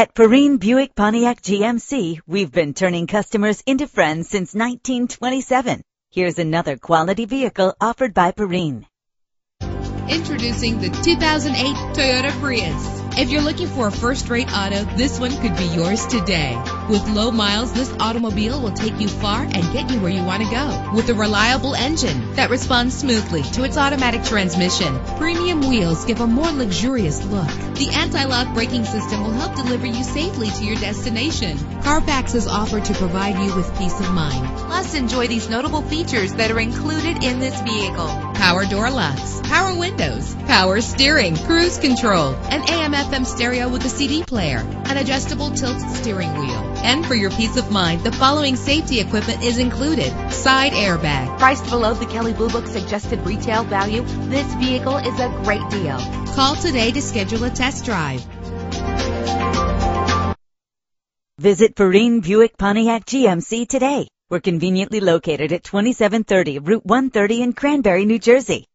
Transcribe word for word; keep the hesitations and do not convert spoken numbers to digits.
At Perrine Buick Pontiac G M C, we've been turning customers into friends since nineteen twenty-seven. Here's another quality vehicle offered by Perrine. Introducing the two thousand eight Toyota Prius. If you're looking for a first-rate auto, this one could be yours today. With low miles, this automobile will take you far and get you where you want to go. With a reliable engine that responds smoothly to its automatic transmission, premium wheels give a more luxurious look. The anti-lock braking system will help deliver you safely to your destination. Carfax is offered to provide you with peace of mind. Plus, enjoy these notable features that are included in this vehicle: power door locks, power windows, power steering, cruise control, an A M F M stereo with a C D player, an adjustable tilt steering wheel. And for your peace of mind, the following safety equipment is included: side airbag. Priced below the Kelly Blue Book suggested retail value, this vehicle is a great deal. Call today to schedule a test drive. Visit Perrine Buick Pontiac G M C today. We're conveniently located at twenty-seven thirty Route one thirty in Cranbury, New Jersey.